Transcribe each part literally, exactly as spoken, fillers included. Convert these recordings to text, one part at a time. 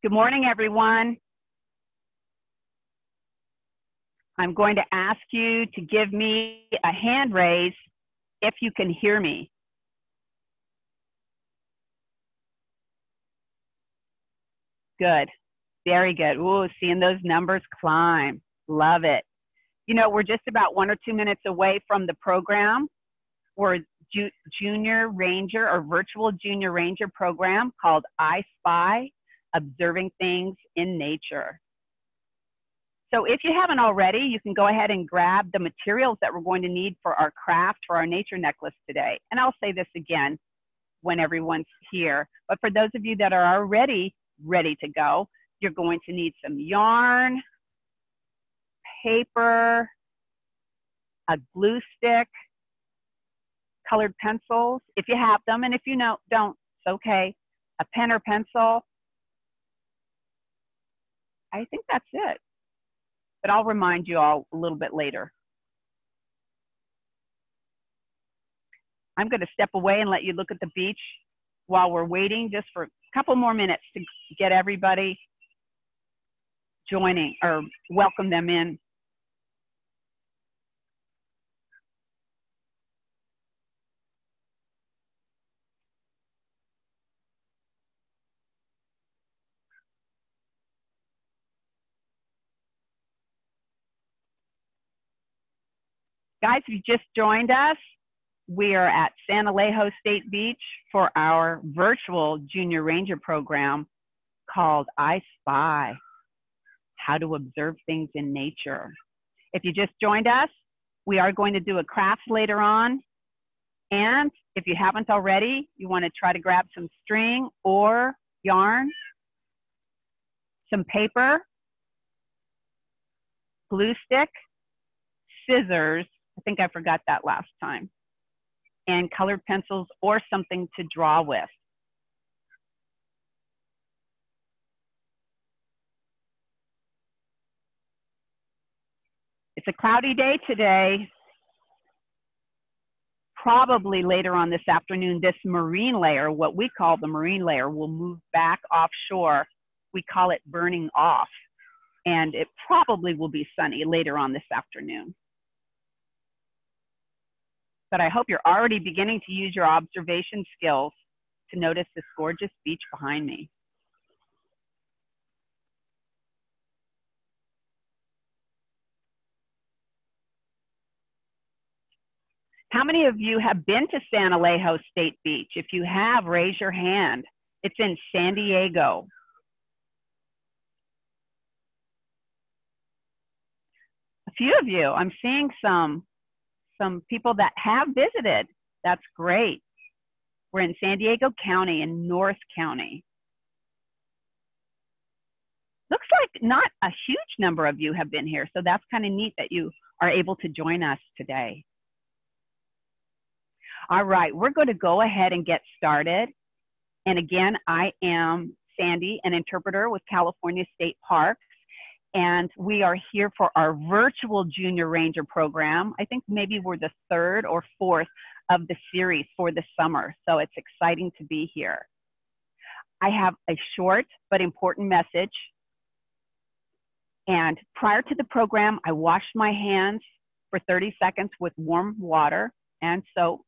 Good morning, everyone. I'm going to ask you to give me a hand raise if you can hear me. Good, very good. Ooh, seeing those numbers climb, love it. You know, we're just about one or two minutes away from the program. We're ju junior ranger or virtual junior ranger program called I Spy, observing things in nature. So if you haven't already, you can go ahead and grab the materials that we're going to need for our craft, for our nature necklace today. And I'll say this again when everyone's here, but for those of you that are already ready to go, you're going to need some yarn, paper, a glue stick, colored pencils, if you have them, and if you know, don't, it's okay, a pen or pencil. I think that's it. But I'll remind you all a little bit later. I'm going to step away and let you look at the beach while we're waiting just for a couple more minutes to get everybody joining or welcome them in. Guys, if you just joined us, we are at San Elijo State Beach for our virtual Junior Ranger program called I Spy, How to Observe Things in Nature. If you just joined us, we are going to do a craft later on. And if you haven't already, you want to try to grab some string or yarn, some paper, glue stick, scissors, I think I forgot that last time, and colored pencils or something to draw with. It's a cloudy day today. Probably later on this afternoon, this marine layer, what we call the marine layer, will move back offshore. We call it burning off, and it probably will be sunny later on this afternoon. But I hope you're already beginning to use your observation skills to notice this gorgeous beach behind me. How many of you have been to San Elijo State Beach? If you have, raise your hand. It's in San Diego. A few of you, I'm seeing some. Some people that have visited. That's great. We're in San Diego County in North County. Looks like not a huge number of you have been here, so that's kind of neat that you are able to join us today. All right, we're going to go ahead and get started. And again, I am Sandy, an interpreter with California State Park. And we are here for our virtual Junior Ranger program. I think maybe we're the third or fourth of the series for the summer. So it's exciting to be here. I have a short but important message. And prior to the program, I washed my hands for thirty seconds with warm water. And so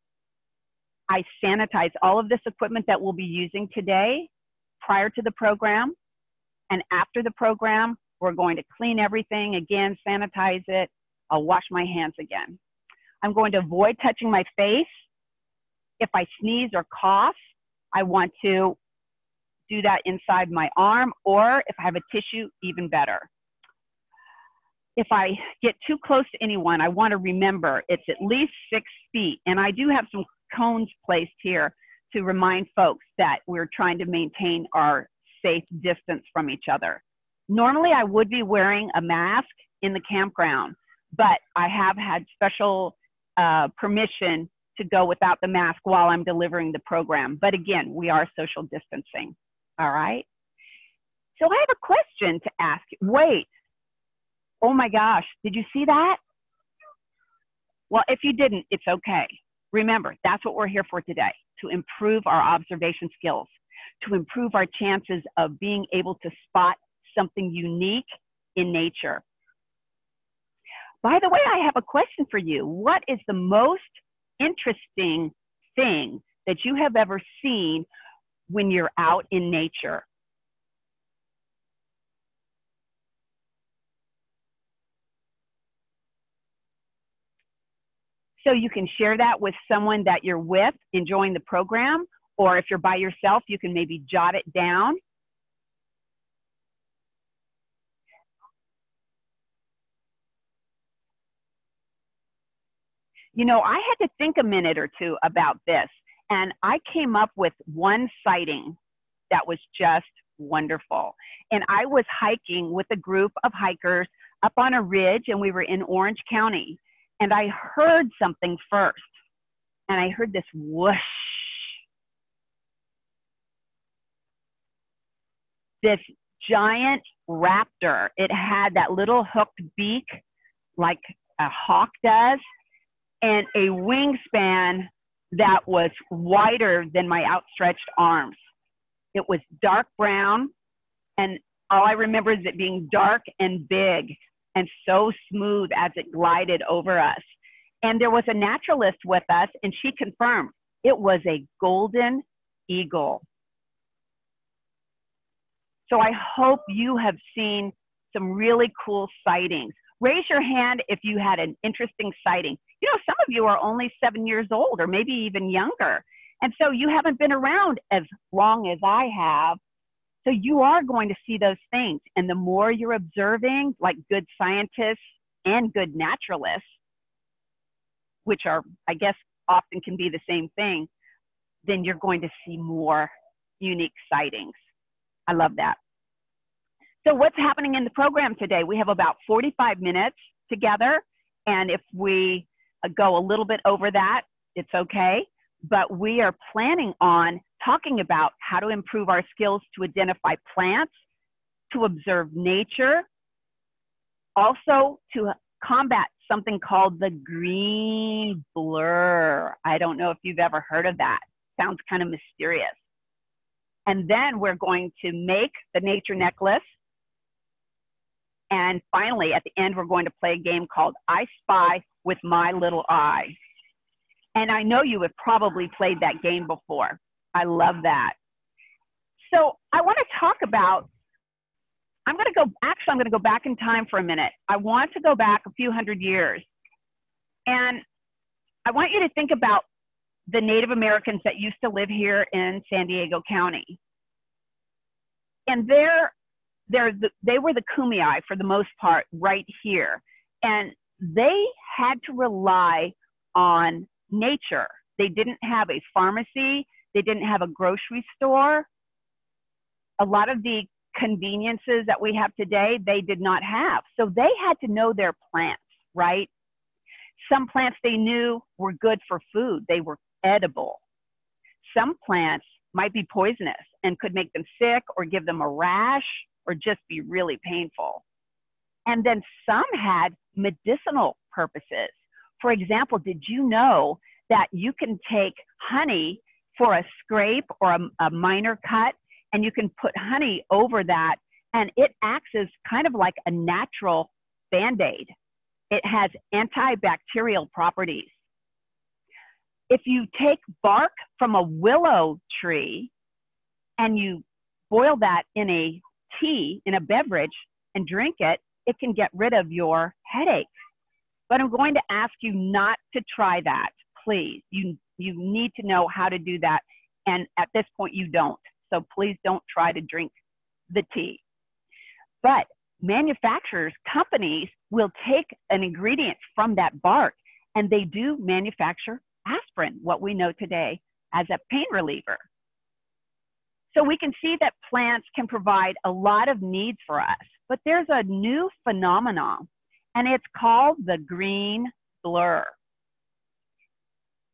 I sanitize all of this equipment that we'll be using today prior to the program. And after the program, we're going to clean everything again, sanitize it. I'll wash my hands again. I'm going to avoid touching my face. If I sneeze or cough, I want to do that inside my arm, or if I have a tissue, even better. If I get too close to anyone, I want to remember it's at least six feet. And I do have some cones placed here to remind folks that we're trying to maintain our safe distance from each other. Normally, I would be wearing a mask in the campground, but I have had special uh, permission to go without the mask while I'm delivering the program. But again, we are social distancing, all right? So I have a question to ask. Wait, oh my gosh, did you see that? Well, if you didn't, it's okay. Remember, that's what we're here for today, to improve our observation skills. to improve our chances of being able to spot something unique in nature. By the way, I have a question for you. What is the most interesting thing that you have ever seen when you're out in nature? So you can share that with someone that you're with, enjoying the program, or if you're by yourself, you can maybe jot it down. You know, I had to think a minute or two about this, and I came up with one sighting that was just wonderful. And I was hiking with a group of hikers up on a ridge, and we were in Orange County. And I heard something first, and I heard this whoosh. This giant raptor, it had that little hooked beak like a hawk does, and a wingspan that was wider than my outstretched arms. It was dark brown, and all I remember is it being dark and big and so smooth as it glided over us. And there was a naturalist with us, and she confirmed it was a golden eagle. So I hope you have seen some really cool sightings. Raise your hand if you had an interesting sighting. You know, some of you are only seven years old or maybe even younger. And so you haven't been around as long as I have. So you are going to see those things. And the more you're observing, like good scientists and good naturalists, which are, I guess, often can be the same thing, then you're going to see more unique sightings. I love that. So what's happening in the program today? We have about forty-five minutes together. And if we go a little bit over that, it's okay. But we are planning on talking about how to improve our skills to identify plants, to observe nature, also to combat something called the green blur. I don't know if you've ever heard of that. Sounds kind of mysterious. And then we're going to make the nature necklace. And finally, at the end, we're going to play a game called I Spy with My Little Eye. And I know you have probably played that game before. I love that. So I want to talk about, I'm going to go, actually I'm going to go back in time for a minute. I want to go back a few hundred years. And I want you to think about the Native Americans that used to live here in San Diego County. And they're, they're the, they were the Kumeyaay for the most part right here. And they had to rely on nature. They didn't have a pharmacy. They didn't have a grocery store. A lot of the conveniences that we have today, they did not have. So they had to know their plants, right? Some plants they knew were good for food. They were edible. Some plants might be poisonous and could make them sick or give them a rash or just be really painful. And then some had medicinal purposes. For example, did you know that you can take honey for a scrape or a, a minor cut, and you can put honey over that, and it acts as kind of like a natural Band-Aid. It has antibacterial properties. If you take bark from a willow tree and you boil that in a tea, in a beverage, and drink it, it can get rid of your headaches. But I'm going to ask you not to try that, please. You, you need to know how to do that. And at this point, you don't. So please don't try to drink the tea. But manufacturers, companies will take an ingredient from that bark, and they do manufacture aspirin, what we know today as a pain reliever. So we can see that plants can provide a lot of needs for us. But there's a new phenomenon, and it's called the green blur.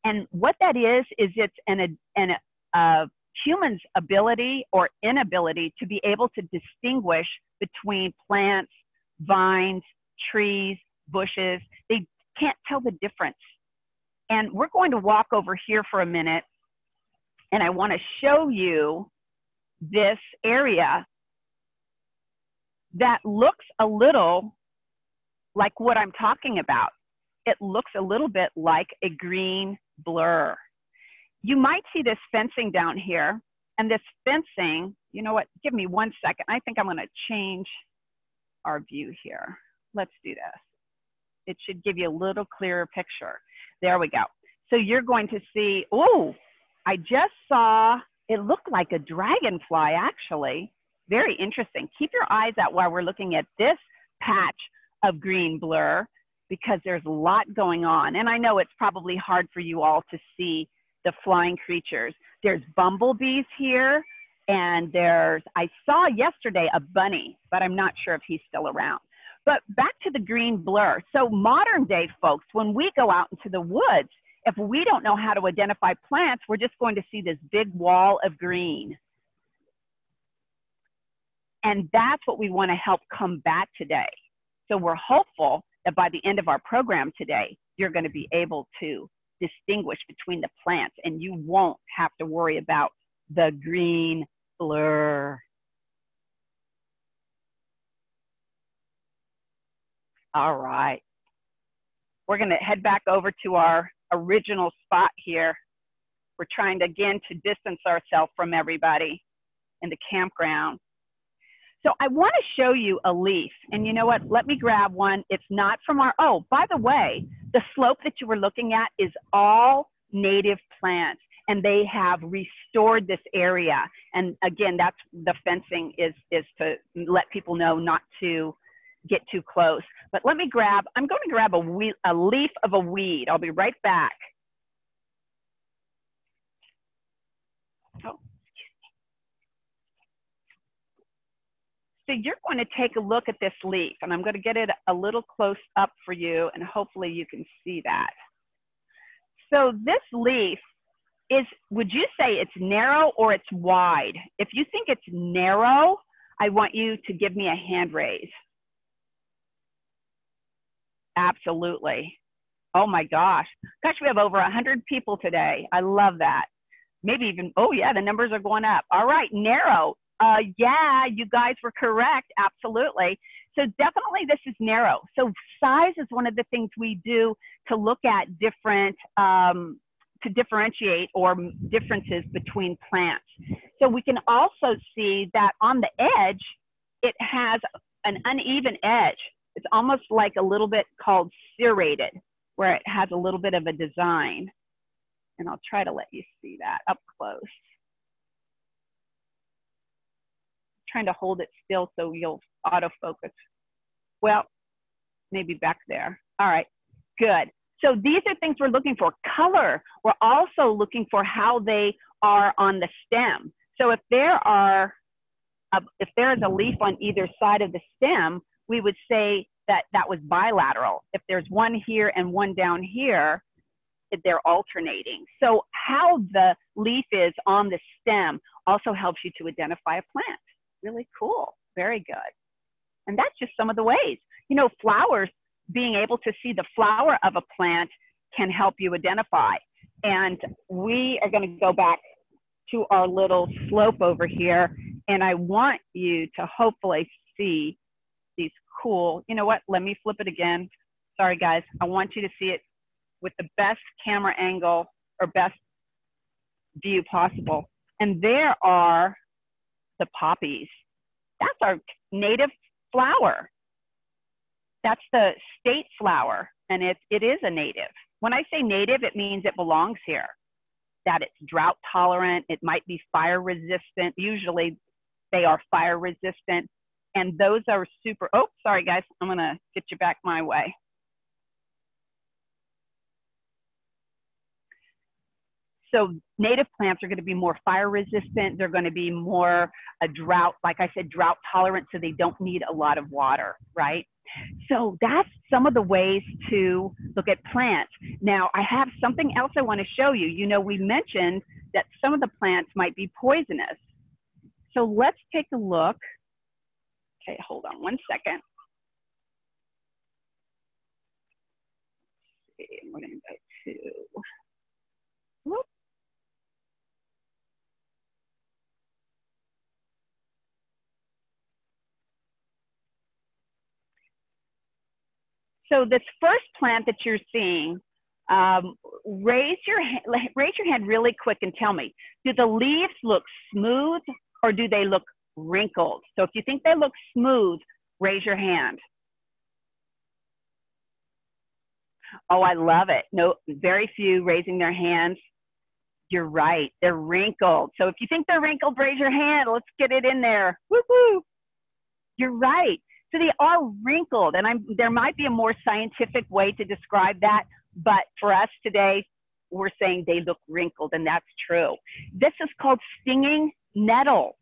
And what that is, is it's an, an, uh, human's ability or inability to be able to distinguish between plants, vines, trees, bushes. They can't tell the difference. And we're going to walk over here for a minute, and I want to show you this area that looks a little like what I'm talking about. It looks a little bit like a green blur. You might see this fencing down here, and this fencing, you know what, give me one second. I think I'm gonna change our view here. Let's do this. It should give you a little clearer picture. There we go. So you're going to see, oh, I just saw, it looked like a dragonfly actually. Very interesting. Keep your eyes out while we're looking at this patch of green blur, because there's a lot going on. And I know it's probably hard for you all to see the flying creatures. There's bumblebees here, and there's, I saw yesterday a bunny, but I'm not sure if he's still around. But back to the green blur. So modern day folks, when we go out into the woods, if we don't know how to identify plants, we're just going to see this big wall of green. And that's what we want to help combat today. So we're hopeful that by the end of our program today, you're going to be able to distinguish between the plants, and you won't have to worry about the green blur. All right. We're going to head back over to our original spot here. We're trying, to, again, to distance ourselves from everybody in the campground. So I want to show you a leaf, and you know what? Let me grab one. It's not from our, oh, by the way, the slope that you were looking at is all native plants, and they have restored this area. And again, that's the fencing is, is to let people know not to get too close. But let me grab, I'm going to grab a, we, a leaf of a weed. I'll be right back. Oh. So you're going to take a look at this leaf, and I'm going to get it a little close up for you, and hopefully you can see that. So this leaf is, would you say it's narrow or it's wide? If you think it's narrow, I want you to give me a hand raise. Absolutely. Oh my gosh. Gosh, we have over one hundred people today. I love that. Maybe even, oh yeah, the numbers are going up. All right, narrow. Uh, yeah, you guys were correct. Absolutely. So definitely this is narrow. So size is one of the things we do to look at different, um, to differentiate or differences between plants. So we can also see that on the edge, it has an uneven edge. It's almost like a little bit called serrated, where it has a little bit of a design. And I'll try to let you see that up close. Trying to hold it still so you'll autofocus. Well, maybe back there. All right, good. So these are things we're looking for. Color, we're also looking for how they are on the stem. So if there are, a, if there is a leaf on either side of the stem, we would say that that was bilateral. If there's one here and one down here, they're alternating. So how the leaf is on the stem also helps you to identify a plant. Really cool. Very good. And that's just some of the ways. You know, flowers, being able to see the flower of a plant can help you identify. And we are going to go back to our little slope over here. And I want you to hopefully see these cool, you know what? Let me flip it again. Sorry, guys. I want you to see it with the best camera angle or best view possible. And there are the poppies. That's our native flower. That's the state flower, and it, it is a native. When I say native, it means it belongs here, that it's drought tolerant, it might be fire resistant. Usually they are fire resistant, and those are super, oh, sorry guys, I'm gonna get you back my way. So native plants are going to be more fire resistant. They're going to be more a drought, like I said, drought tolerant, so they don't need a lot of water, right? So that's some of the ways to look at plants. Now, I have something else I want to show you. You know, we mentioned that some of the plants might be poisonous. So let's take a look. Okay, hold on one second. Let's see, we're going to go to... Whoop. So this first plant that you're seeing, um, raise your raise your hand really quick and tell me, do the leaves look smooth or do they look wrinkled? So if you think they look smooth, raise your hand. Oh, I love it. No, very few raising their hands. You're right, they're wrinkled. So if you think they're wrinkled, raise your hand. Let's get it in there. Woo-hoo. You're right. So they are wrinkled, and I'm, there might be a more scientific way to describe that, but for us today, we're saying they look wrinkled, and that's true. This is called stinging nettle,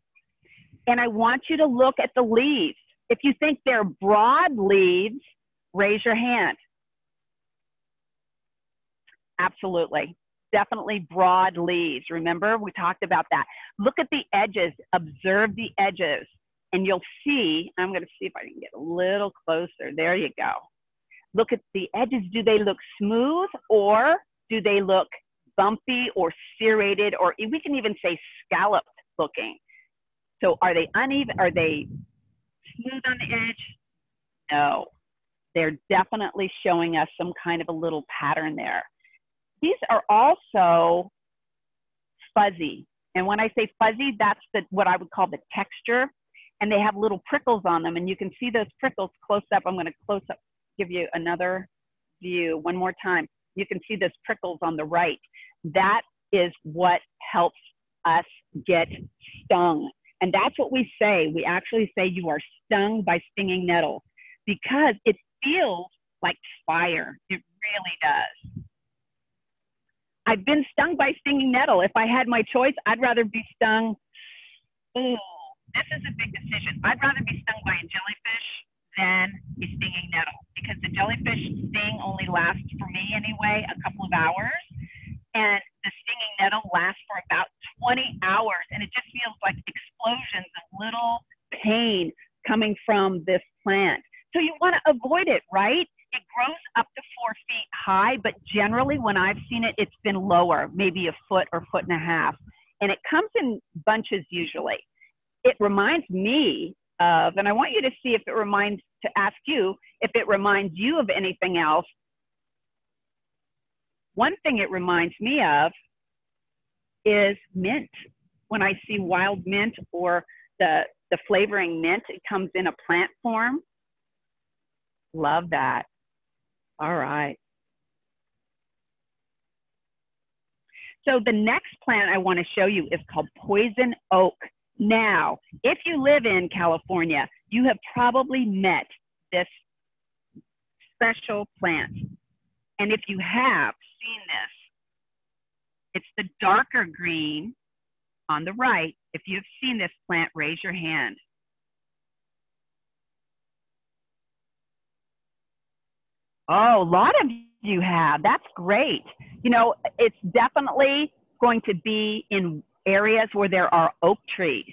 and I want you to look at the leaves. If you think they're broad leaves, raise your hand. Absolutely. Definitely broad leaves. Remember, we talked about that. Look at the edges. Observe the edges. And you'll see, I'm going to see if I can get a little closer. There you go. Look at the edges. Do they look smooth or do they look bumpy or serrated, or we can even say scalloped looking? So are they uneven? Are they smooth on the edge? No. They're definitely showing us some kind of a little pattern there. These are also fuzzy. And when I say fuzzy, that's the, what I would call the texture. And they have little prickles on them. And you can see those prickles close up. I'm going to close up, give you another view one more time. You can see those prickles on the right. That is what helps us get stung. And that's what we say. We actually say you are stung by stinging nettle because it feels like fire. It really does. I've been stung by stinging nettle. If I had my choice, I'd rather be stung. Ooh, this is a big decision. I'd rather be stung by a jellyfish than a stinging nettle, because the jellyfish sting only lasts, for me anyway, a couple of hours. And the stinging nettle lasts for about twenty hours. And it just feels like explosions of little pain coming from this plant. So you want to avoid it, right? It grows up to four feet high, but generally when I've seen it, it's been lower, maybe a foot or foot and a half. And it comes in bunches usually. It reminds me of, and I want you to see if it reminds, to ask you if it reminds you of anything else. One thing it reminds me of is mint. When I see wild mint or the, the flavoring mint, it comes in a plant form. Love that. All right. So the next plant I want to show you is called poison oak. Now, if you live in California, you have probably met this special plant. And if you have seen this, it's the darker green on the right. If you've seen this plant, raise your hand. Oh, a lot of you have. That's great. You know, it's definitely going to be in areas where there are oak trees.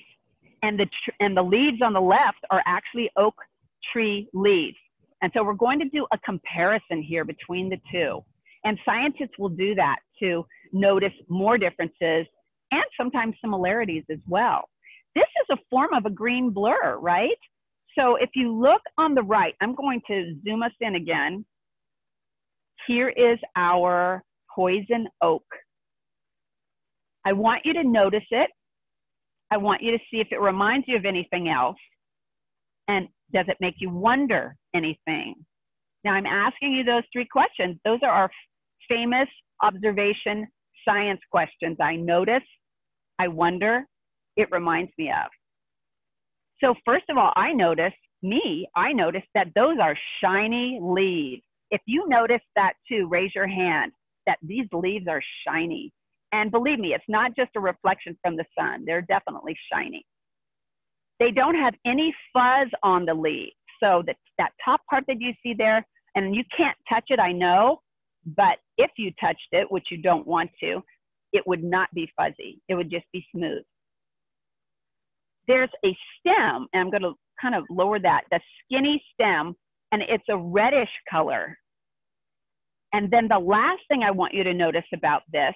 And the, tr and the leaves on the left are actually oak tree leaves. And so we're going to do a comparison here between the two. And scientists will do that to notice more differences and sometimes similarities as well. This is a form of a green blur, right? So if you look on the right, I'm going to zoom us in again. Here is our poison oak. I want you to notice it. I want you to see if it reminds you of anything else. And does it make you wonder anything? Now I'm asking you those three questions. Those are our famous observation science questions. I notice, I wonder, it reminds me of. So first of all, I noticed, me, I noticed that those are shiny leaves. If you notice that too, raise your hand, that these leaves are shiny. And believe me, it's not just a reflection from the sun. They're definitely shiny. They don't have any fuzz on the leaves. So that, that top part that you see there, and you can't touch it, I know, but if you touched it, which you don't want to, it would not be fuzzy. It would just be smooth. There's a stem, and I'm going to kind of lower that, the skinny stem, and it's a reddish color. And then the last thing I want you to notice about this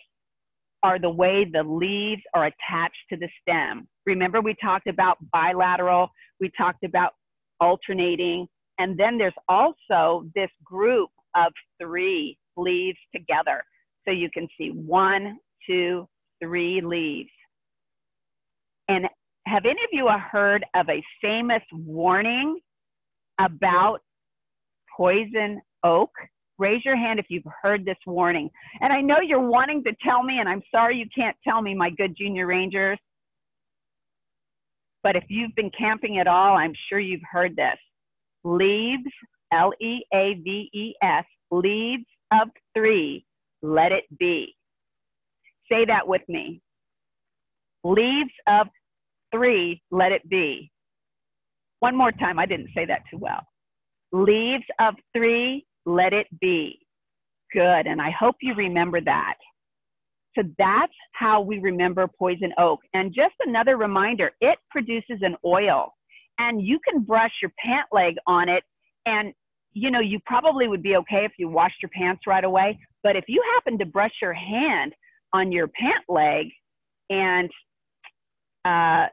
are the way the leaves are attached to the stem. Remember, we talked about bilateral, we talked about alternating, And then there's also this group of three leaves together. So you can see one, two, three leaves. And have any of you heard of a famous warning about poison oak? Raise your hand if you've heard this warning. And I know you're wanting to tell me, and I'm sorry you can't tell me, my good junior rangers. But if you've been camping at all, I'm sure you've heard this. Leaves, L E A V E S, leaves of three, let it be. Say that with me. Leaves of three, let it be. One more time, I didn't say that too well. Leaves of three, let it be. Good, and I hope you remember that. So that's how we remember poison oak. And just another reminder, it produces an oil, and you can brush your pant leg on it, and you know, you probably would be okay if you washed your pants right away, but if you happen to brush your hand on your pant leg and uh,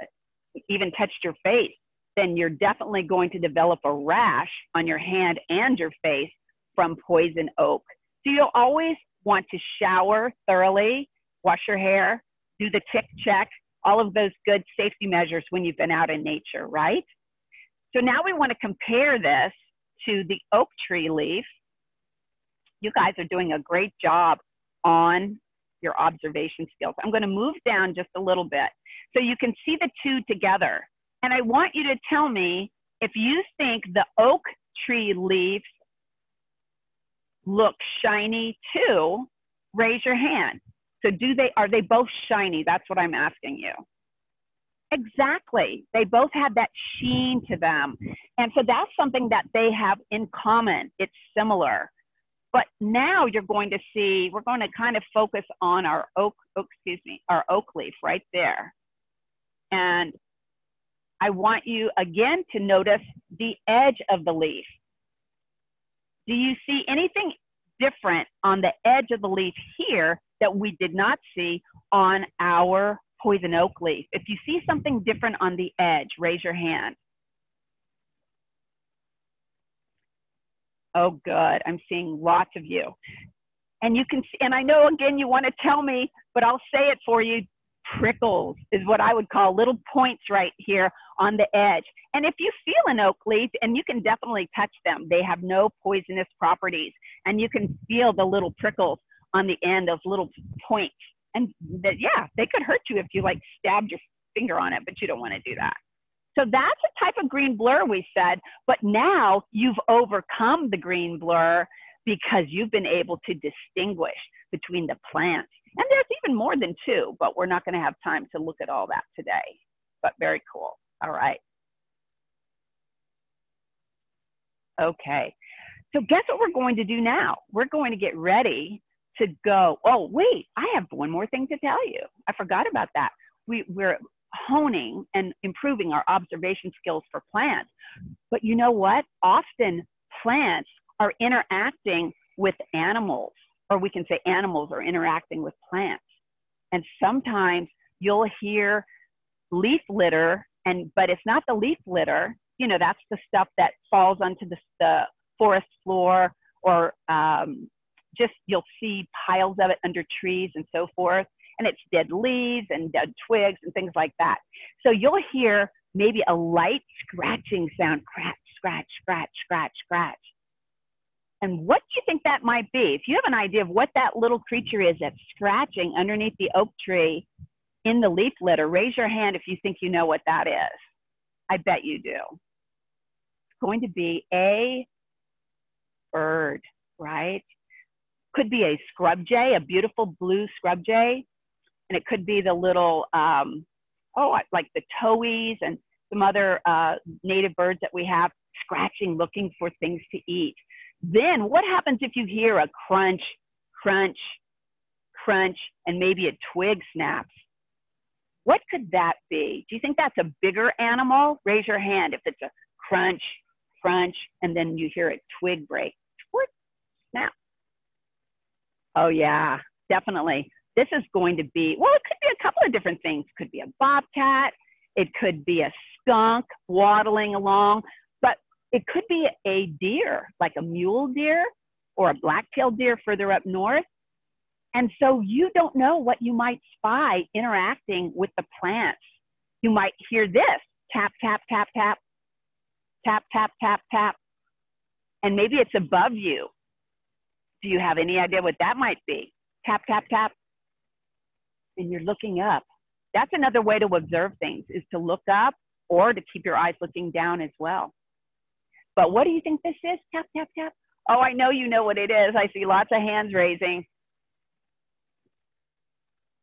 even touched your face, then you're definitely going to develop a rash on your hand and your face from poison oak. So you'll always want to shower thoroughly, wash your hair, do the tick check, all of those good safety measures when you've been out in nature, right? So now we want to compare this to the oak tree leaf. You guys are doing a great job on your observation skills. I'm going to move down just a little bit so you can see the two together. And I want you to tell me if you think the oak tree leaves look shiny too, raise your hand. So do they, are they both shiny? That's what I'm asking you. Exactly, they both have that sheen to them. And so that's something that they have in common, it's similar. But now you're going to see, we're going to kind of focus on our oak, oak excuse me, our oak leaf right there. And I want you again to notice the edge of the leaf. Do you see anything different on the edge of the leaf here that we did not see on our poison oak leaf? If you see something different on the edge, raise your hand. Oh, good. I'm seeing lots of you. And you can see, and I know, again, you want to tell me, but I'll say it for you. Prickles is what I would call little points right here on the edge. And if you feel an oak leaf, and you can definitely touch them, they have no poisonous properties, and you can feel the little prickles on the end, those little points. And that, yeah, they could hurt you if you like stabbed your finger on it, but you don't want to do that. So that's a type of green blur we said, but now you've overcome the green blur because you've been able to distinguish between the plants. And there's even more than two, but we're not going to have time to look at all that today, but very cool. All right. Okay. So guess what we're going to do now? We're going to get ready to go. Oh, wait, I have one more thing to tell you. I forgot about that. We, we're honing and improving our observation skills for plants. But you know what? Often plants are interacting with animals, or we can say animals are interacting with plants. And sometimes you'll hear leaf litter, and but it's not the leaf litter, you know, that's the stuff that falls onto the, the forest floor, or um, just you'll see piles of it under trees and so forth, and it's dead leaves and dead twigs and things like that. So you'll hear maybe a light scratching sound, scratch, scratch, scratch, scratch, scratch. And what do you think that might be? If you have an idea of what that little creature is that's scratching underneath the oak tree in the leaf litter, raise your hand if you think you know what that is. I bet you do. It's going to be a bird, right? Could be a scrub jay, a beautiful blue scrub jay. And it could be the little, um, oh, like the towhees and some other uh, native birds that we have, scratching, looking for things to eat. Then what happens if you hear a crunch, crunch, crunch, and maybe a twig snaps? What could that be? Do you think that's a bigger animal? Raise your hand if it's a crunch, crunch, and then you hear a twig break. Twig, snap. Oh yeah, definitely. This is going to be, well, it could be a couple of different things. It could be a bobcat. It could be a skunk waddling along. It could be a deer, like a mule deer or a black-tailed deer further up north. And so you don't know what you might spy interacting with the plants. You might hear this, tap, tap, tap, tap, tap, tap, tap, tap. And maybe it's above you. Do you have any idea what that might be? Tap, tap, tap. And you're looking up. That's another way to observe things, is to look up or to keep your eyes looking down as well. But what do you think this is? Tap, tap, tap. Oh, I know you know what it is. I see lots of hands raising.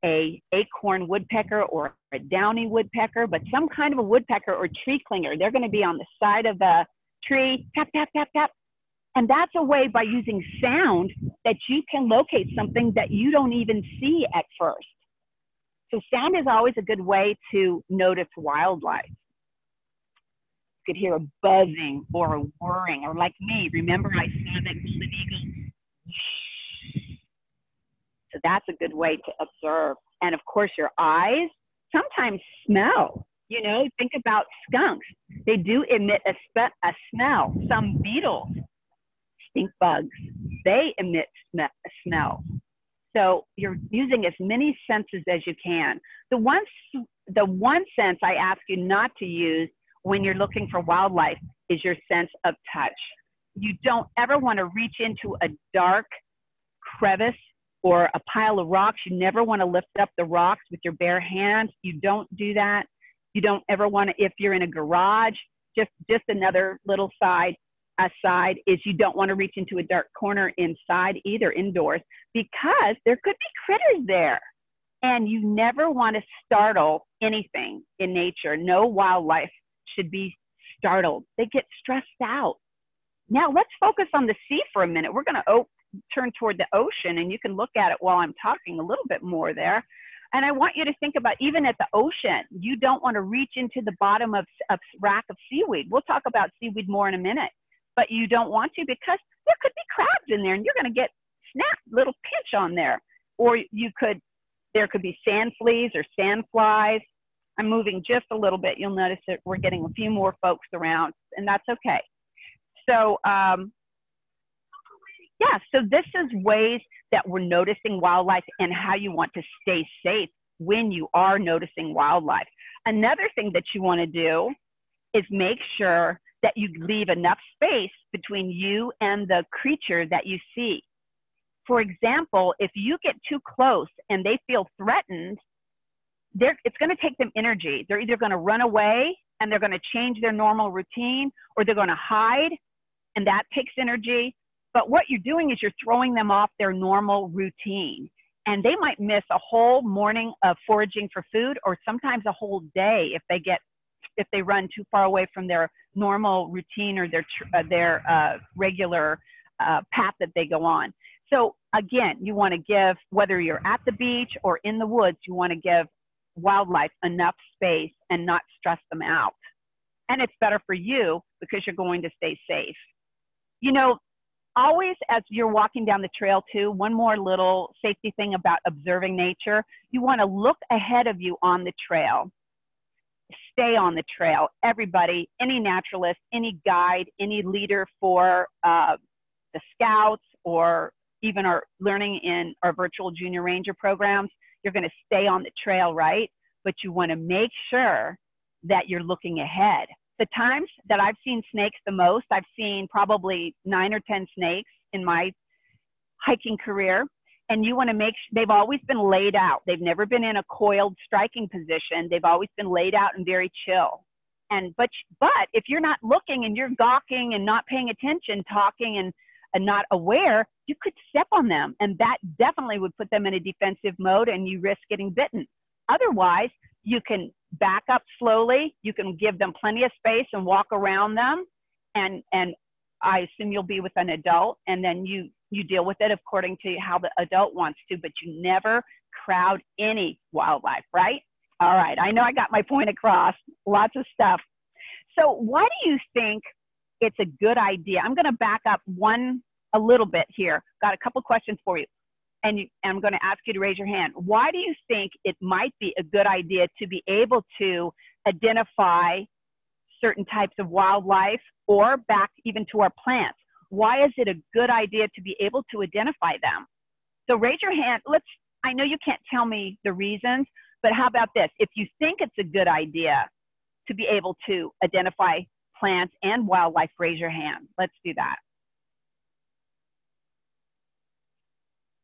A acorn woodpecker or a downy woodpecker, but some kind of a woodpecker or tree clinger. They're going to be on the side of a tree. Tap, tap, tap, tap. And that's a way, by using sound, that you can locate something that you don't even see at first. So sound is always a good way to notice wildlife. You could hear a buzzing or a whirring, or like me, remember I saw that golden eagle? So that's a good way to observe. And of course, your eyes sometimes smell. You know, think about skunks. They do emit a, spe a smell. Some beetles, stink bugs, they emit sm a smell. So you're using as many senses as you can. The one, the one sense I ask you not to use when you're looking for wildlife is your sense of touch. You don't ever want to reach into a dark crevice or a pile of rocks. You never want to lift up the rocks with your bare hands. You don't do that. You don't ever want to, if you're in a garage, just, just another little side aside is you don't want to reach into a dark corner inside either, indoors, because there could be critters there. And you never want to startle anything in nature. No wildlife should be startled. They get stressed out. Now let's focus on the sea for a minute. We're going to turn toward the ocean, and you can look at it while I'm talking a little bit more there. And I want you to think about, even at the ocean, you don't want to reach into the bottom of a rack of seaweed. We'll talk about seaweed more in a minute, but you don't want to, because there could be crabs in there and you're going to get snapped, little pinch on there. Or you could, there could be sand fleas or sand flies. I'm moving just a little bit. You'll notice that we're getting a few more folks around, and that's okay. So, um, yeah, so this is ways that we're noticing wildlife and how you want to stay safe when you are noticing wildlife. Another thing that you want to do is make sure that you leave enough space between you and the creature that you see. For example, if you get too close and they feel threatened, they're, it's going to take them energy. They're either going to run away and they're going to change their normal routine, or they're going to hide, and that takes energy. But what you're doing is you're throwing them off their normal routine, and they might miss a whole morning of foraging for food, or sometimes a whole day if they get, if they run too far away from their normal routine or their, uh, their uh, regular uh, path that they go on. So again, you want to give, whether you're at the beach or in the woods, you want to give wildlife enough space and not stress them out. And it's better for you because you're going to stay safe. You know, always as you're walking down the trail too, one more little safety thing about observing nature, you want to look ahead of you on the trail. Stay on the trail. Everybody, any naturalist, any guide, any leader for uh, the scouts, or even our learning in our virtual junior ranger programs, you're going to stay on the trail, right? But you want to make sure that you're looking ahead. The times that I've seen snakes the most, I've seen probably nine or ten snakes in my hiking career. And you want to make sure, they've always been laid out. They've never been in a coiled striking position. They've always been laid out and very chill. And, but, but if you're not looking and you're gawking and not paying attention, talking and, and not aware, you could step on them. And that definitely would put them in a defensive mode, and you risk getting bitten. Otherwise, you can back up slowly. You can give them plenty of space and walk around them. And, and I assume you'll be with an adult, and then you, you deal with it according to how the adult wants to, but you never crowd any wildlife, right? All right, I know I got my point across, lots of stuff. So why do you think it's a good idea? I'm gonna back up one a little bit here. Got a couple questions for you, and you, I'm gonna ask you to raise your hand. Why do you think it might be a good idea to be able to identify certain types of wildlife or back even to our plants. Why is it a good idea to be able to identify them? So raise your hand. Let's, I know you can't tell me the reasons, but how about this? If you think it's a good idea to be able to identify plants and wildlife, raise your hand. Let's do that.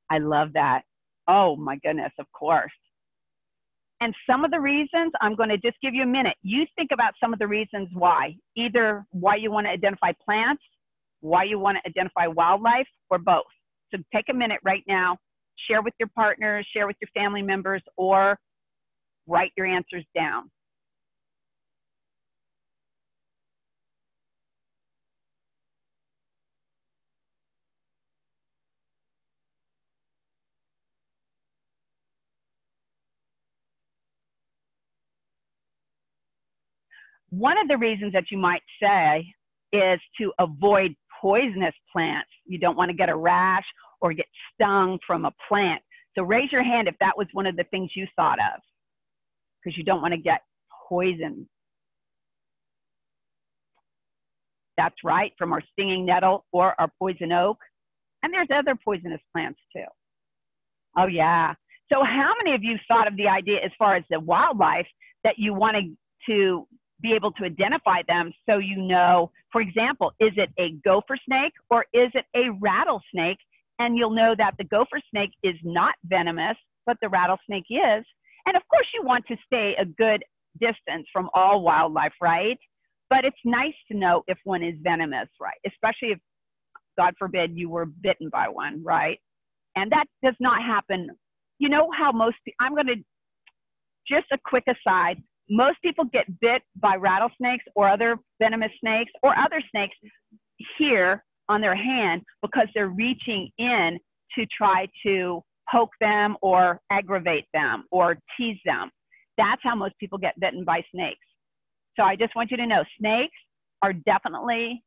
I love that. Oh my goodness, of course. And some of the reasons, I'm going to just give you a minute. You think about some of the reasons why, either why you want to identify plants, why you want to identify wildlife, or both. So take a minute right now, share with your partners, share with your family members, or write your answers down. One of the reasons that you might say is to avoid poisonous plants. You don't want to get a rash or get stung from a plant. So raise your hand if that was one of the things you thought of, because you don't want to get poisoned. That's right, from our stinging nettle or our poison oak. And there's other poisonous plants too. Oh yeah. So how many of you thought of the idea as far as the wildlife that you wanted to be able to identify them so you know, for example, is it a gopher snake or is it a rattlesnake? And you'll know that the gopher snake is not venomous, but the rattlesnake is. And of course you want to stay a good distance from all wildlife, right? But it's nice to know if one is venomous, right? Especially if, God forbid, you were bitten by one, right? And that does not happen. You know how most, I'm gonna, just a quick aside, most people get bit by rattlesnakes or other venomous snakes or other snakes here on their hand because they're reaching in to try to poke them or aggravate them or tease them. That's how most people get bitten by snakes. So I just want you to know, snakes are definitely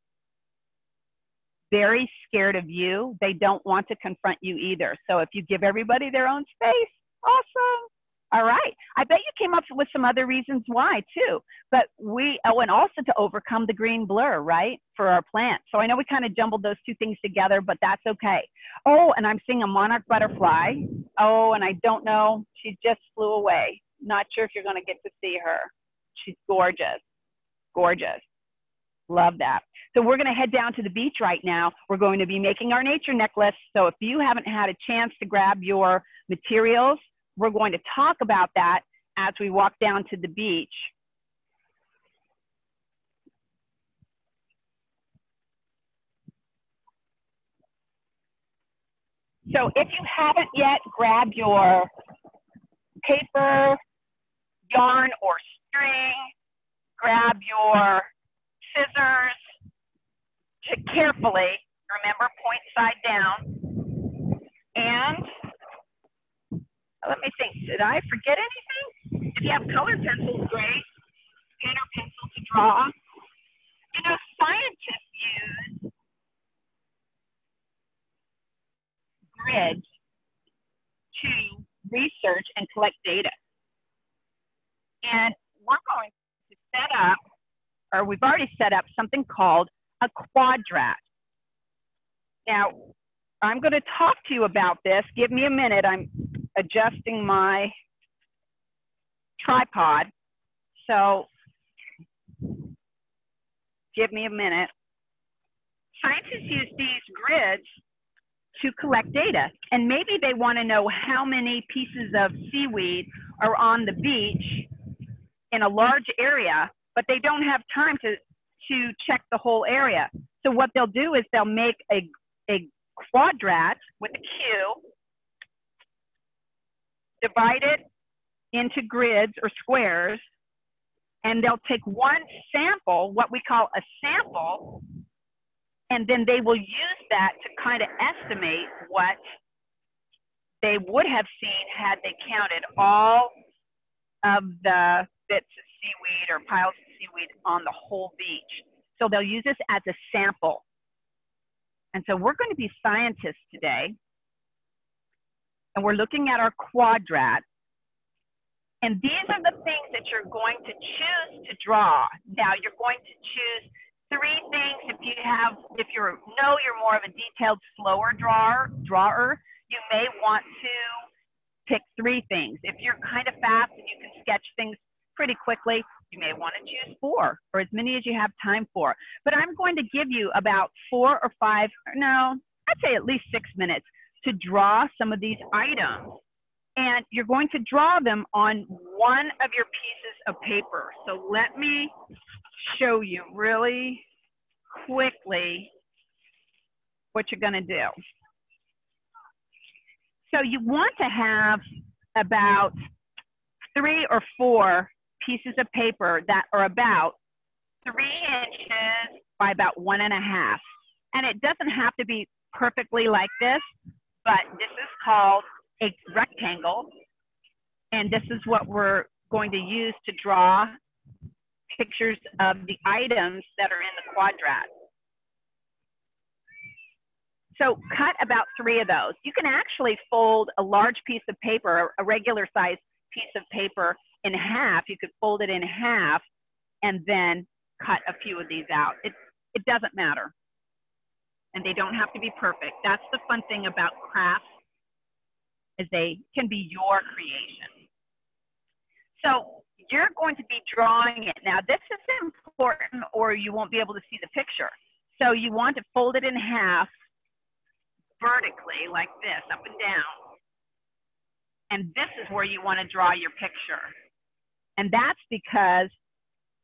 very scared of you. They don't want to confront you either. So if you give everybody their own space, awesome. All right. I bet you came up with some other reasons why too, but we, oh, and also to overcome the green blur, right? For our plants. So I know we kind of jumbled those two things together, but that's okay. Oh, and I'm seeing a monarch butterfly. Oh, and I don't know. She just flew away. Not sure if you're going to get to see her. She's gorgeous. Gorgeous. Love that. So we're going to head down to the beach right now. We're going to be making our nature necklace. So if you haven't had a chance to grab your materials, we're going to talk about that as we walk down to the beach. So if you haven't yet, grab your paper, yarn or string, grab your scissors, just carefully, remember, point side down, and let me think, did I forget anything? If you have color pencils, great. Pen or pencil to draw. You know, scientists use grids to research and collect data. And we're going to set up, or we've already set up something called a quadrat. Now, I'm going to talk to you about this. Give me a minute. I'm adjusting my tripod, so give me a minute. Scientists use these grids to collect data, and maybe they want to know how many pieces of seaweed are on the beach in a large area, but they don't have time to, to check the whole area. So what they'll do is they'll make a, a quadrat with a Q, divide it into grids or squares, and they'll take one sample, what we call a sample, and then they will use that to kind of estimate what they would have seen had they counted all of the bits of seaweed or piles of seaweed on the whole beach. So they'll use this as a sample. And so we're going to be scientists today. And we're looking at our quadrat. And these are the things that you're going to choose to draw. Now you're going to choose three things. If you have, if you know you're more of a detailed, slower drawer, drawer, you may want to pick three things. If you're kind of fast and you can sketch things pretty quickly, you may want to choose four, or as many as you have time for. But I'm going to give you about four or five, no, I'd say at least six minutes to draw some of these items. And you're going to draw them on one of your pieces of paper. So let me show you really quickly what you're going to do. So you want to have about three or four pieces of paper that are about three inches by about one and a half. And it doesn't have to be perfectly like this, but this is called a rectangle, and this is what we're going to use to draw pictures of the items that are in the quadrat. So cut about three of those. You can actually fold a large piece of paper, a regular size piece of paper, in half. You could fold it in half and then cut a few of these out. It, it doesn't matter. And they don't have to be perfect. That's the fun thing about crafts, is they can be your creation. So you're going to be drawing it. Now this is important, or you won't be able to see the picture. So you want to fold it in half vertically like this, up and down. And this is where you want to draw your picture. And that's because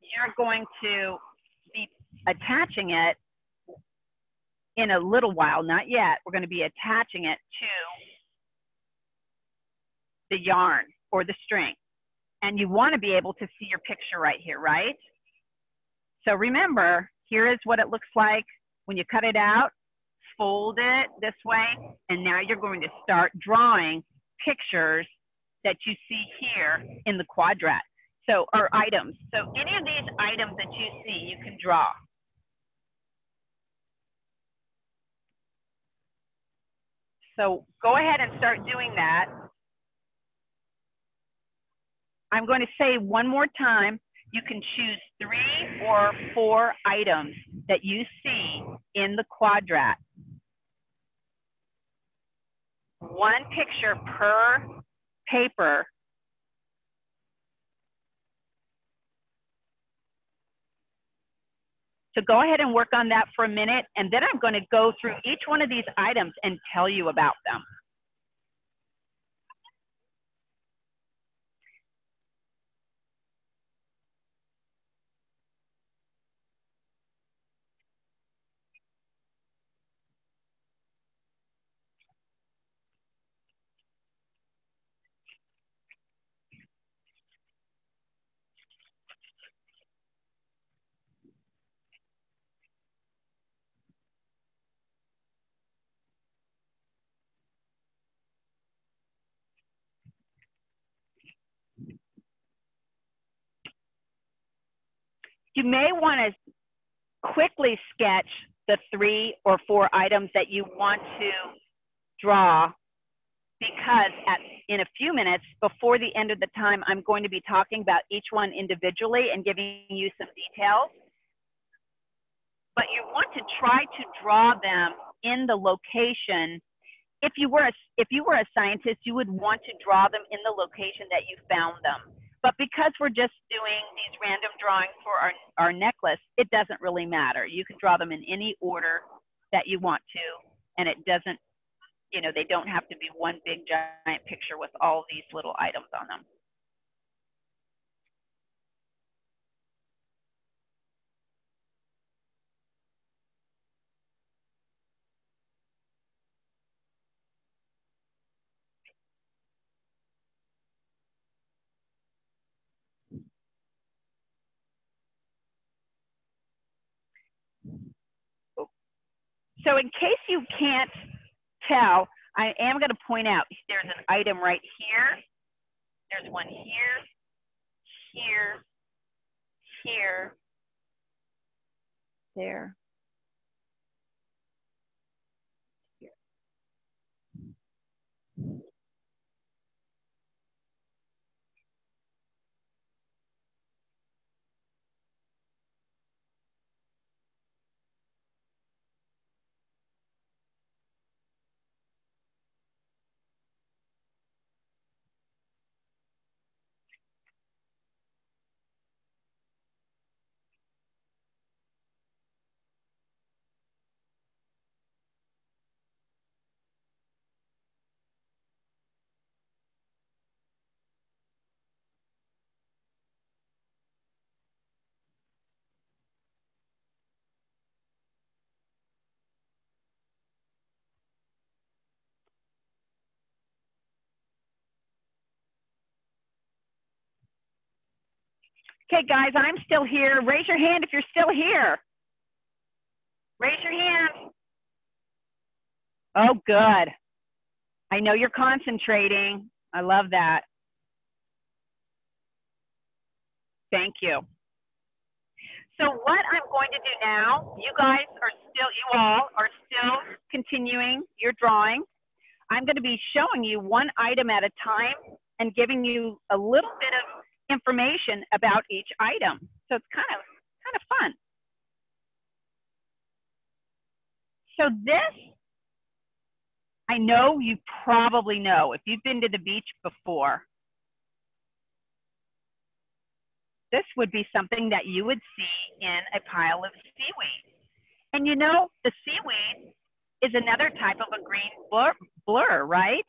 you're going to be attaching it in a little while, not yet. We're going to be attaching it to the yarn or the string. And you want to be able to see your picture right here, right? So remember, here is what it looks like when you cut it out, fold it this way, and now you're going to start drawing pictures that you see here in the quadrat, so or items. So any of these items that you see, you can draw. So go ahead and start doing that. I'm going to say one more time, you can choose three or four items that you see in the quadrat. One picture per paper. So go ahead and work on that for a minute, and then I'm going to go through each one of these items and tell you about them. You may want to quickly sketch the three or four items that you want to draw, because at, in a few minutes before the end of the time, I'm going to be talking about each one individually and giving you some details. But you want to try to draw them in the location. If you were a, if you were a scientist, you would want to draw them in the location that you found them. But because we're just doing these random drawings for our, our necklace, it doesn't really matter. You can draw them in any order that you want to, and it doesn't, you know, they don't have to be one big giant picture with all these little items on them. So in case you can't tell, I am going to point out there's an item right here, there's one here, here, here, there, here. Okay, guys, I'm still here. Raise your hand if you're still here. Raise your hand. Oh, good. I know you're concentrating. I love that. Thank you. So what I'm going to do now, you guys are still, you all are still continuing your drawing. I'm going to be showing you one item at a time and giving you a little bit of information about each item. So it's kind of, kind of fun. So this, I know you probably know if you've been to the beach before. This would be something that you would see in a pile of seaweed. And you know, the seaweed is another type of a green blur, blur, right?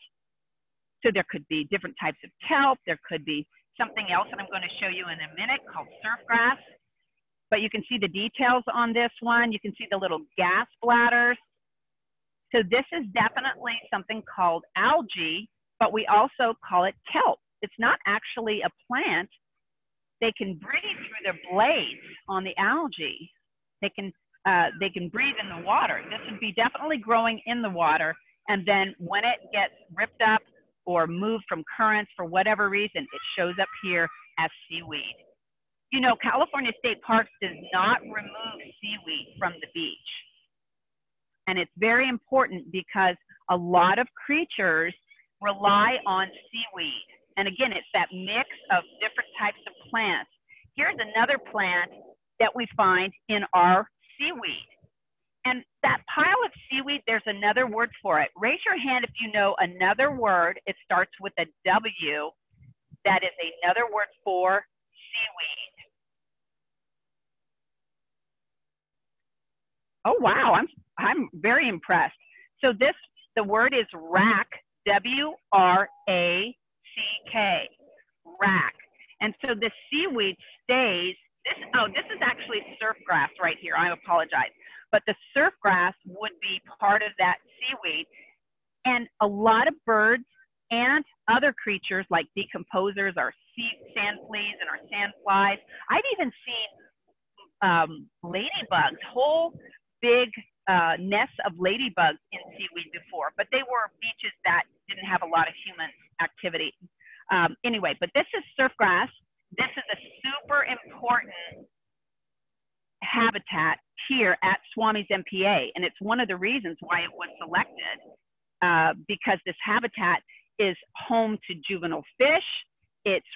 So there could be different types of kelp. There could be something else that I'm going to show you in a minute called surf grass. But you can see the details on this one. You can see the little gas bladders. So this is definitely something called algae, but we also call it kelp. It's not actually a plant. They can breathe through their blades on the algae. They can, uh, they can breathe in the water. This would be definitely growing in the water. And then when it gets ripped up or moved from currents for whatever reason, it shows up here as seaweed. You know, California State Parks does not remove seaweed from the beach. And it's very important because a lot of creatures rely on seaweed. And again, it's that mix of different types of plants. Here's another plant that we find in our seaweed. And that pile of seaweed, there's another word for it. Raise your hand if you know another word. It starts with a W. That is another word for seaweed. Oh, wow. I'm I'm very impressed. So this, the word is rack, W R A C K, rack. And so the seaweed stays, this, oh, this is actually surf grass right here, I apologize. But the surf grass would be part of that seaweed. And a lot of birds and other creatures like decomposers, our sea, sand fleas and our sand flies. I've even seen um, ladybugs, whole big Uh, nests of ladybugs in seaweed before, but they were beaches that didn't have a lot of human activity. Um, anyway, but this is surf grass. This is a super important habitat here at Swami's M P A, and it's one of the reasons why it was selected, uh, because this habitat is home to juvenile fish. It's,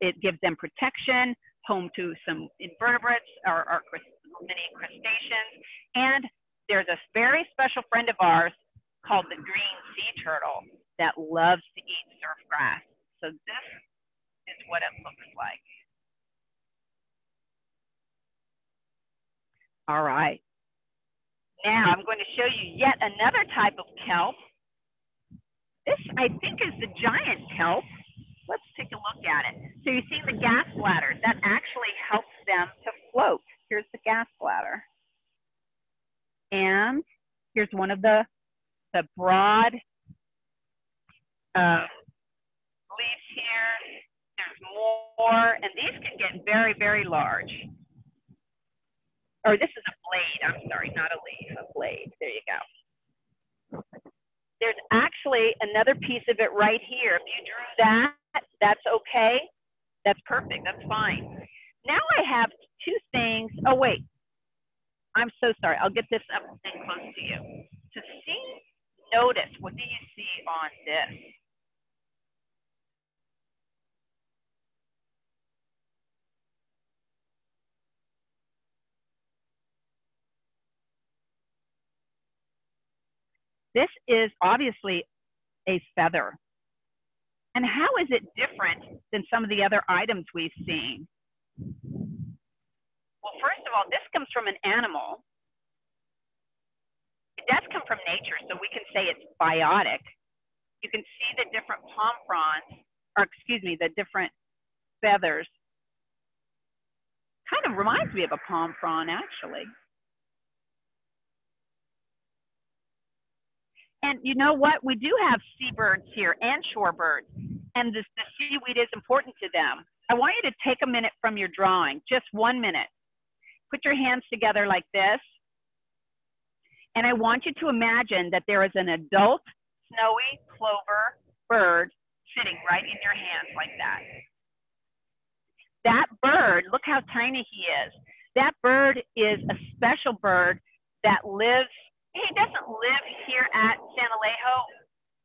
it gives them protection, home to some invertebrates or, or many crustaceans, and there's a very special friend of ours called the green sea turtle that loves to eat surf grass. So this is what it looks like. All right. Now I'm going to show you yet another type of kelp. This, I think, is the giant kelp. Let's take a look at it. So you see the gas bladders. That actually helps them to float. Here's the gas bladder. And here's one of the, the broad uh, leaves here. There's more, and these can get very, very large. Or this is a blade, I'm sorry, not a leaf, a blade. There you go. There's actually another piece of it right here. If you drew that, that's okay. That's perfect, that's fine. Now I have two things, oh wait. I'm so sorry. I'll get this up and close to you. To see, notice, what do you see on this? This is obviously a feather. And how is it different than some of the other items we've seen? Well, first of all, this comes from an animal. It does come from nature, so we can say it's biotic. You can see the different palm fronds, or excuse me, the different feathers. Kind of reminds me of a palm frond, actually. And you know what? We do have seabirds here and shorebirds, and this, the seaweed is important to them. I want you to take a minute from from your drawing, just one minute. Put your hands together like this. And I want you to imagine that there is an adult snowy plover bird sitting right in your hands like that. That bird, look how tiny he is. That bird is a special bird that lives, he doesn't live here at San Elijo,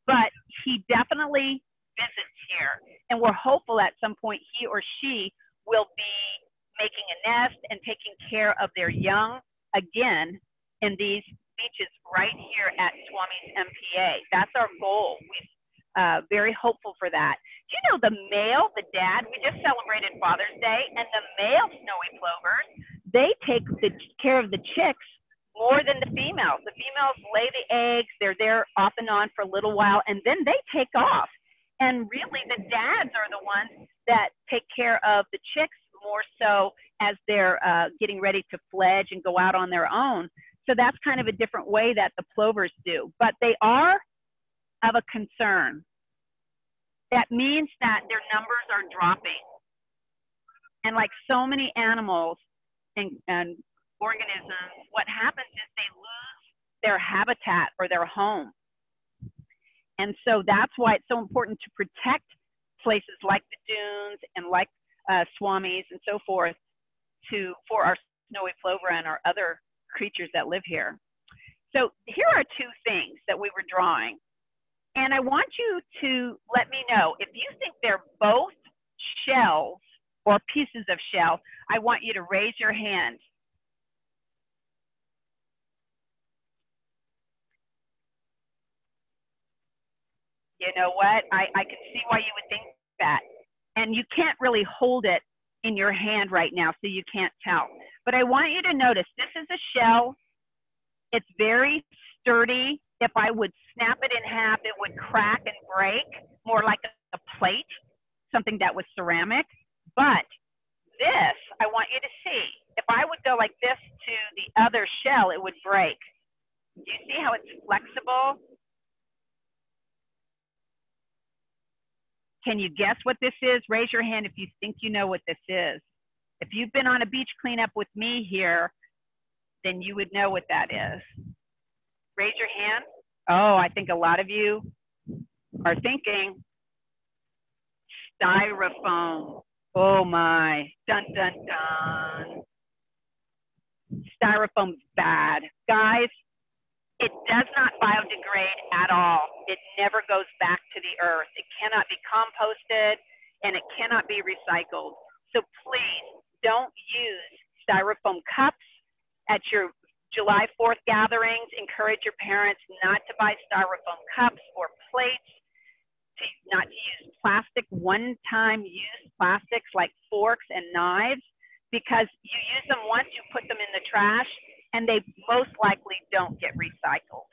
but he definitely visits here. And we're hopeful at some point he or she will be making a nest and taking care of their young again in these beaches right here at Swami's M P A. That's our goal. We're uh, very hopeful for that. Do you know the male, the dad, we just celebrated Father's Day, and the male snowy plovers, they take the care of the chicks more than the females. The females lay the eggs, they're there off and on for a little while, and then they take off. And really the dads are the ones that take care of the chicks more so as they're uh, getting ready to fledge and go out on their own. So that's kind of a different way that the plovers do, but they are of a concern. That means that their numbers are dropping. And like so many animals and, and organisms, what happens is they lose their habitat or their home. And so that's why it's so important to protect places like the dunes and like uh, Swami's and so forth to, for our snowy plover and our other creatures that live here. So here are two things that we were drawing. And I want you to let me know if you think they're both shells or pieces of shell. I want you to raise your hand. You know what? I, I can see why you would think that. And you can't really hold it in your hand right now, so you can't tell. But I want you to notice this is a shell. It's very sturdy. If I would snap it in half, it would crack and break, more like a plate, something that was ceramic. But this, I want you to see, if I would go like this to the other shell, it would break. Do you see how it's flexible? Can you guess what this is? Raise your hand if you think you know what this is. If you've been on a beach cleanup with me here, then you would know what that is. Raise your hand. Oh, I think a lot of you are thinking styrofoam. Oh my, dun, dun, dun. Styrofoam's bad. Guys, it does not biodegrade at all. It never goes back to the earth. It cannot be composted and it cannot be recycled. So please don't use styrofoam cups at your July fourth gatherings. Encourage your parents not to buy styrofoam cups or plates, to not to use plastic, one-time use plastics like forks and knives, because you use them once, you put them in the trash, and they most likely don't get recycled.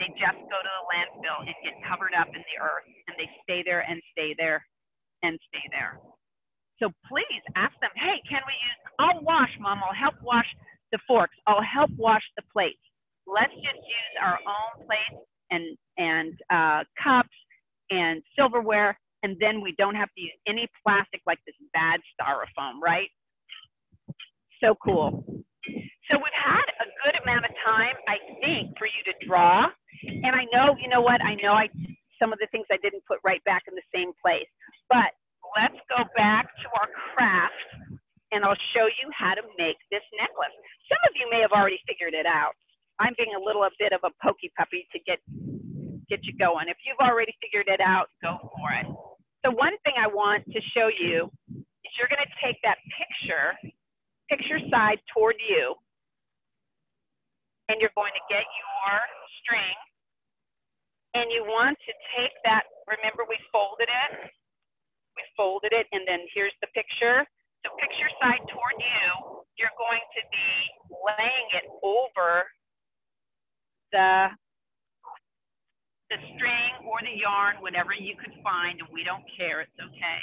They just go to the landfill and get covered up in the earth, and they stay there and stay there and stay there. So please ask them, hey, can we use, I'll wash, Mom, I'll help wash the forks, I'll help wash the plates. Let's just use our own plates and, and uh, cups and silverware, and then we don't have to use any plastic like this bad styrofoam, right? So cool. So we've had a good amount of time, I think, for you to draw. And I know, you know what, I know I some of the things I didn't put right back in the same place, but let's go back to our craft and I'll show you how to make this necklace. Some of you may have already figured it out. I'm being a little a bit of a pokey puppy to get, get you going. If you've already figured it out, go for it. So one thing I want to show you is you're gonna take that picture, picture side toward you, and you're going to get your string, and you want to take that, remember we folded it, we folded it, and then here's the picture. So picture side toward you, you're going to be laying it over the, the string or the yarn, whatever you could find, and we don't care, it's okay.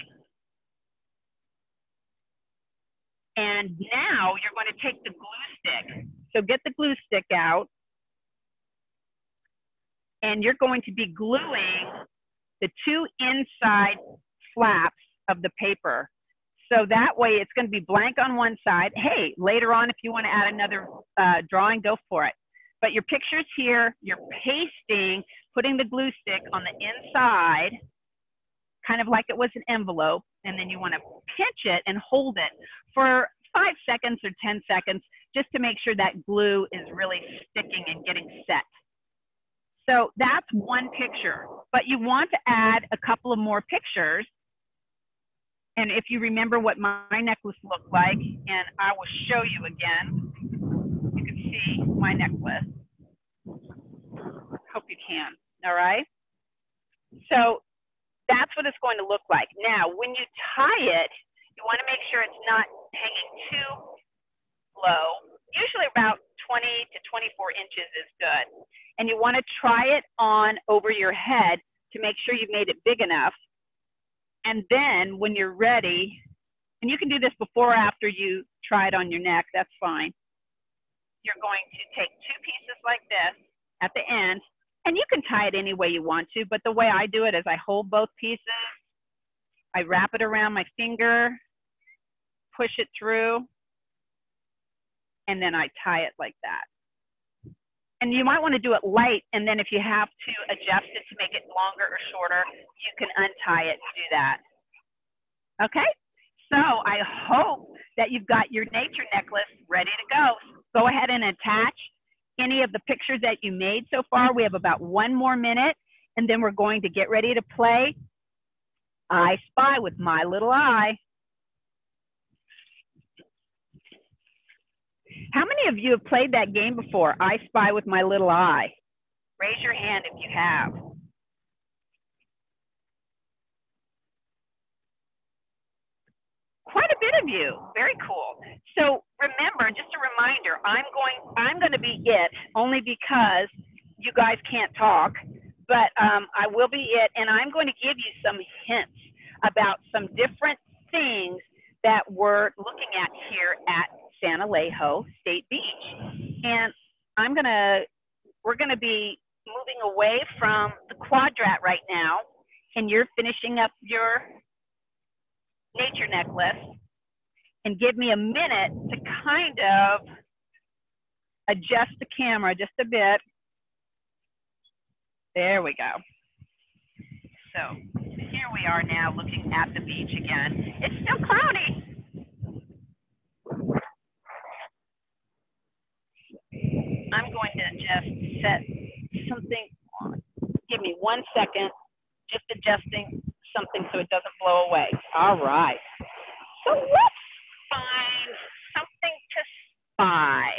And now you're going to take the glue stick. So get the glue stick out, and you're going to be gluing the two inside flaps of the paper. So that way it's going to be blank on one side. Hey, later on, if you want to add another uh, drawing, go for it. But your picture's here, you're pasting, putting the glue stick on the inside, kind of like it was an envelope, and then you want to pinch it and hold it for five seconds or ten seconds, just to make sure that glue is really sticking and getting set. So that's one picture, but you want to add a couple of more pictures. And if you remember what my necklace looked like, and I will show you again, you can see my necklace. Hope you can, all right? So that's what it's going to look like. Now, when you tie it, you want to make sure it's not hanging too low. Usually about twenty to twenty-four inches is good. And you want to try it on over your head to make sure you've made it big enough. And then when you're ready, and you can do this before or after you try it on your neck, that's fine. You're going to take two pieces like this at the end, and you can tie it any way you want to, but the way I do it is I hold both pieces, I wrap it around my finger, push it through, and then I tie it like that. And you might want to do it light, and then if you have to adjust it to make it longer or shorter, you can untie it to do that. Okay, so I hope that you've got your nature necklace ready to go. Go ahead and attach any of the pictures that you made so far. We have about one more minute, and then we're going to get ready to play I Spy with my little eye. How many of you have played that game before, I Spy with my little eye? Raise your hand if you have. Quite a bit of you, very cool. So remember, just a reminder, I'm going, I'm going to be it only because you guys can't talk, but um, I will be it, and I'm going to give you some hints about some different things that we're looking at here at San Elijo State Beach. And I'm gonna, we're gonna be moving away from the quadrat right now, and you're finishing up your nature necklace, and give me a minute to kind of adjust the camera just a bit. There we go. So here we are now looking at the beach again. It's still cloudy. I'm going to just set something on. Give me one second, just adjusting something so it doesn't blow away. All right. So let's find something to spy.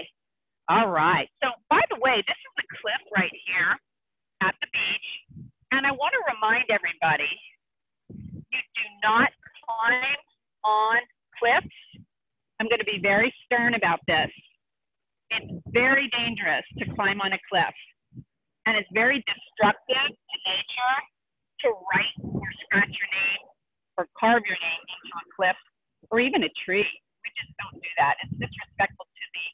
All right. So by the way, this is the cliff right here at the beach. And I want to remind everybody, you do not climb on cliffs. I'm going to be very stern about this. It's very dangerous to climb on a cliff, and it's very destructive to nature to write or scratch your name or carve your name into a cliff or even a tree. We just don't do that. It's disrespectful to the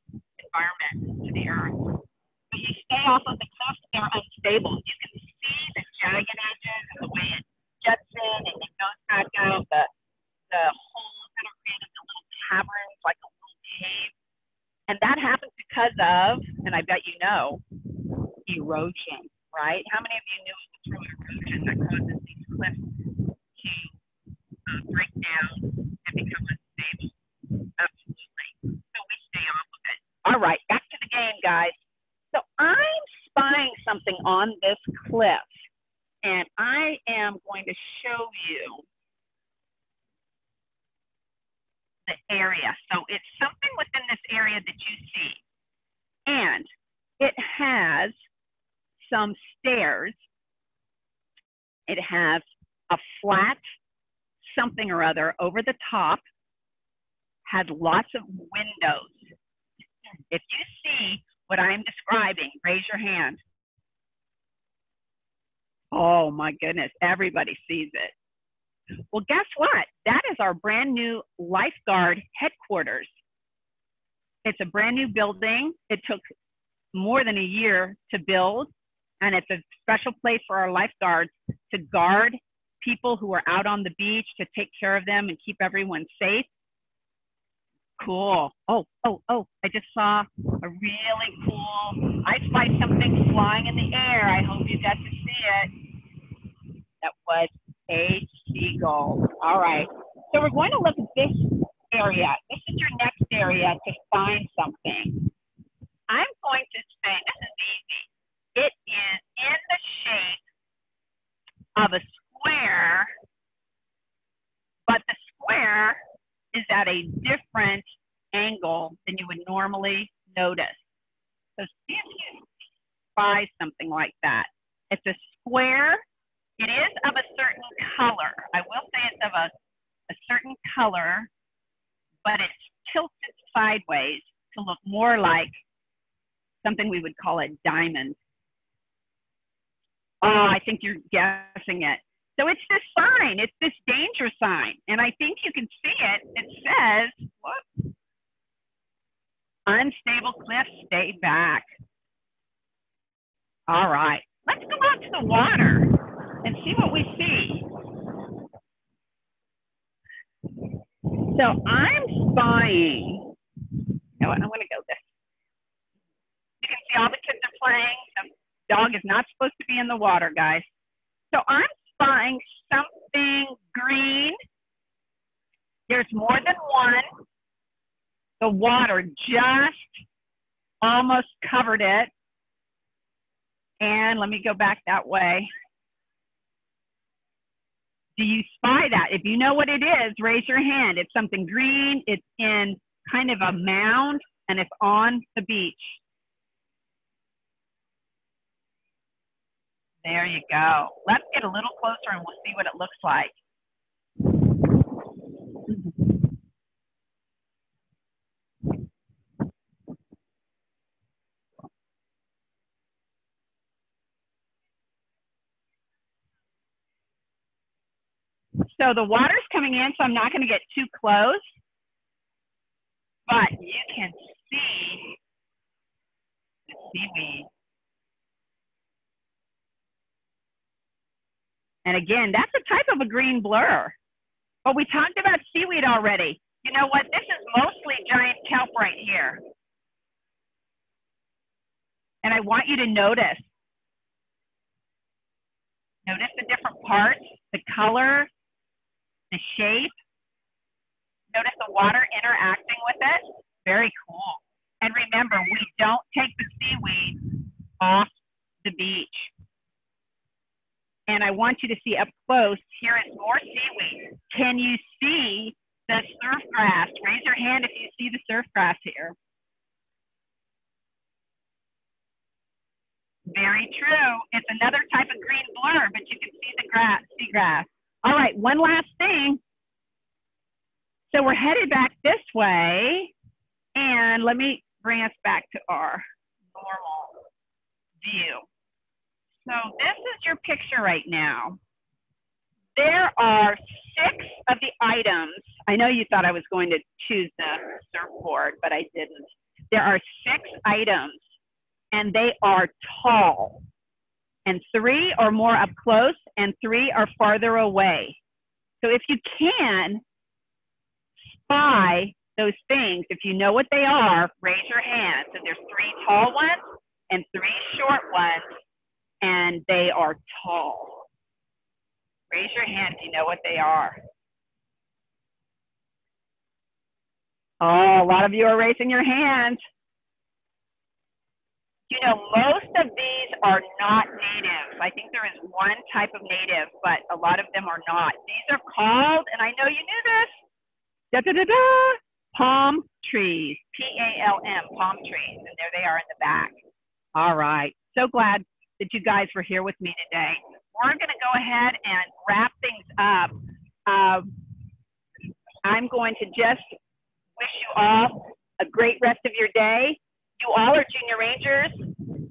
environment, to the earth. When you stay off of the cliffs, they're unstable. You can see the jagged edges and the way it jets in and it goes back out, the, the holes that are created, the little caverns, like a little cave. And that happens because of, and I bet you know, erosion, right? How many of you knew it was through erosion that causes these cliffs to uh, break down and become unstable? Absolutely. So we stay off of it. All right, back to the game, guys. So I'm spying something on this cliff, and I am going to show you the area. So it's something within this area that you see, and it has some stairs, it has a flat something or other over the top, has lots of windows. If you see what I'm describing, raise your hand. Oh my goodness, everybody sees it. Well, guess what? That is our brand new lifeguard headquarters. It's a brand new building. It took more than a year to build, and it's a special place for our lifeguards to guard people who are out on the beach to take care of them and keep everyone safe. Cool. Oh, oh, oh, I just saw a really cool, I Spy something flying in the air. I hope you got to see it. That was a seagull. All right. So we're going to look at this area. This is your next area to find something. I'm going to say, this is easy. It is in the shape of a square, but the square is at a different angle than you would normally notice. So see if you spy something like that. It's a square. It is of a certain color. I will say it's of a, a certain color, but it's tilted sideways to look more like something we would call a diamond. Oh, I think you're guessing it. So it's this sign, it's this danger sign. And I think you can see it, it says, whoops, unstable cliffs, stay back. All right, let's go out to the water and see what we see. So I'm spying, you know what, I'm gonna go this. You can see all the kids are playing. The dog is not supposed to be in the water, guys. So I'm spying something green. There's more than one. The water just almost covered it. And let me go back that way. Do you spy that? If you know what it is, raise your hand. It's something green. It's in kind of a mound, and it's on the beach. There you go. Let's get a little closer and we'll see what it looks like. So the water's coming in, so I'm not going to get too close. But you can see the seaweed. And again, that's a type of a green blur. But we talked about seaweed already. You know what? This is mostly giant kelp right here. And I want you to notice. Notice the different parts, the color, the shape. Notice the water interacting with it. Very cool. And remember, we don't take the seaweed off the beach. And I want you to see up close, here is more seaweed. Can you see the surf grass? Raise your hand if you see the surf grass here. Very true. It's another type of green blur, but you can see the grass, sea grass. All right, one last thing. So we're headed back this way. And let me bring us back to our normal view. So this is your picture right now. There are six of the items. I know you thought I was going to choose the surfboard, but I didn't. There are six items, and they are tall. And three are more up close, and three are farther away. So if you can spy those things, if you know what they are, raise your hand. So there's three tall ones and three short ones. And they are tall. Raise your hand if you know what they are. Oh, a lot of you are raising your hands. You know, most of these are not native. I think there is one type of native, but a lot of them are not. These are called, and I know you knew this, da da da da, palm trees, P A L M, palm trees. And there they are in the back. All right, so glad that you guys were here with me today. We're gonna go ahead and wrap things up. Uh, I'm going to just wish you all a great rest of your day. You all are Junior Rangers.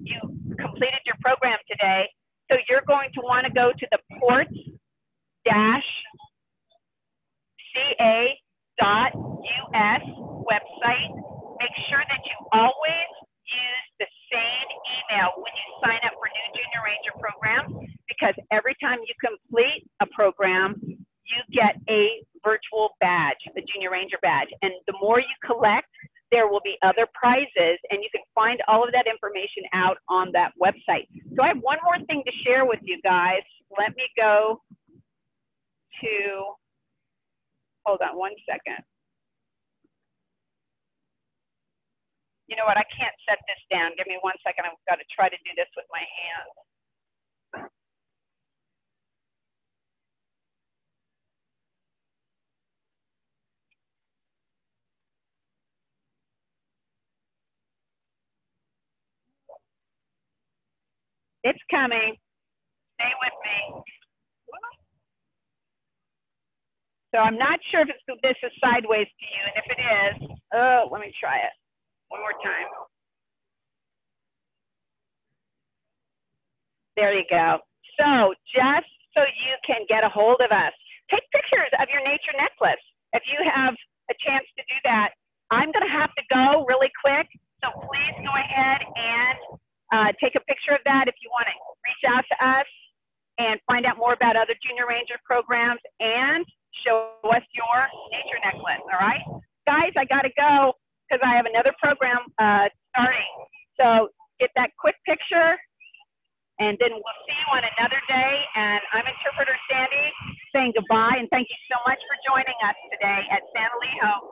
You completed your program today. So you're going to wanna go to the ports dash C A dot U S website. Make sure that you always use the same email when you sign up for new Junior Ranger programs, because every time you complete a program, you get a virtual badge, a junior ranger badge. And the more you collect, there will be other prizes, and you can find all of that information out on that website. So I have one more thing to share with you guys. Let me go to, hold on one second. You know what, I can't set this down. Give me one second. I've got to try to do this with my hands. It's coming. Stay with me. So I'm not sure if it's, this is sideways to you, and if it is, oh, let me try it one more time. There you go. So just so you can get a hold of us, take pictures of your nature necklace. If you have a chance to do that, I'm going to have to go really quick, so please go ahead and Uh, take a picture of that if you want to reach out to us and find out more about other Junior Ranger programs and show us your nature necklace, all right? Guys, I got to go because I have another program uh, starting. So get that quick picture, and then we'll see you on another day. And I'm Interpreter Sandy saying goodbye, and thank you so much for joining us today at San Elijo